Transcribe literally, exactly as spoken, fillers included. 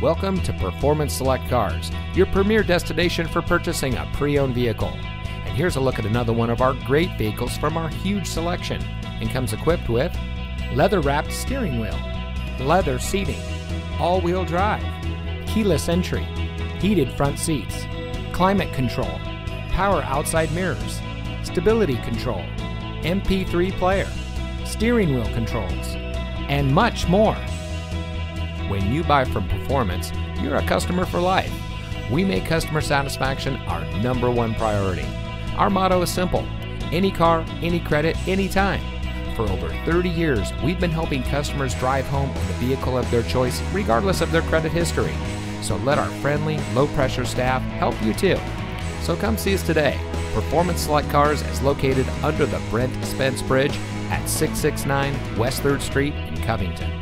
Welcome to Performance Select Cars, your premier destination for purchasing a pre-owned vehicle. And here's a look at another one of our great vehicles from our huge selection, and comes equipped with leather-wrapped steering wheel, leather seating, all-wheel drive, keyless entry, heated front seats, climate control, power outside mirrors, stability control, M P three player, steering wheel controls, and much more. When you buy from Performance, you're a customer for life. We make customer satisfaction our number one priority. Our motto is simple: any car, any credit, any time. For over thirty years, we've been helping customers drive home in the vehicle of their choice, regardless of their credit history. So let our friendly, low-pressure staff help you too. So come see us today. Performance Select Cars is located under the Brent Spence Bridge at six six nine West third Street in Covington.